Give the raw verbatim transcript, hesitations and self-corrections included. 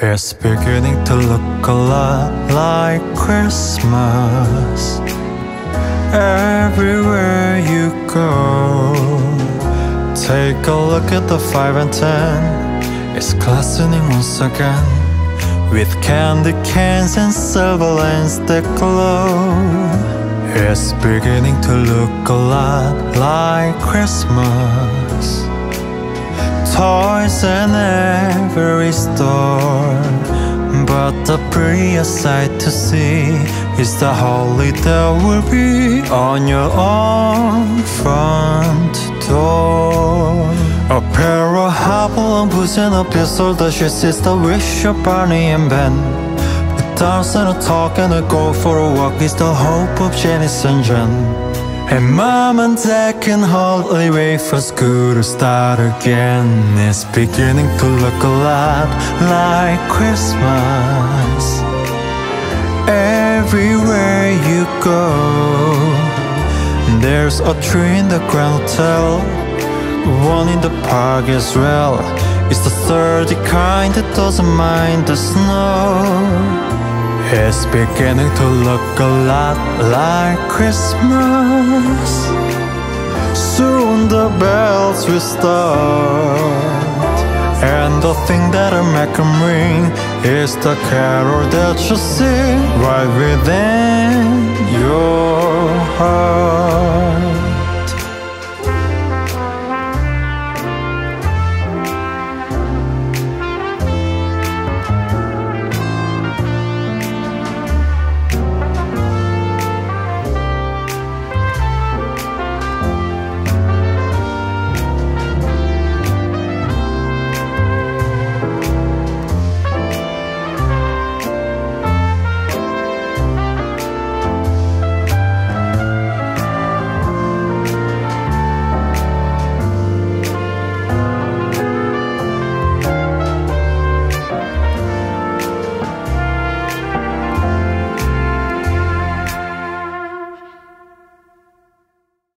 It's beginning to look a lot like Christmas. Everywhere you go, take a look at the five and ten. It's glistening once again with candy cans and silver lanes that glow. It's beginning to look a lot like Christmas. Toys in every store, but the prettiest sight to see is the holly that will be on your own front door. A pair of hobble and boots and a pistol that she sees the wish of Barney and Ben. A dance and a talk and a go for a walk is the hope of Janice and Jen. And mom and dad can hardly wait for school to start again. It's beginning to look a lot like Christmas. Everywhere you go, there's a tree in the Grand Hotel, one in the park as well. It's the sturdy kind that doesn't mind the snow. It's beginning to look a lot like Christmas. Soon the bells will start, and the thing that'll make them ring is the carol that you sing right within your heart.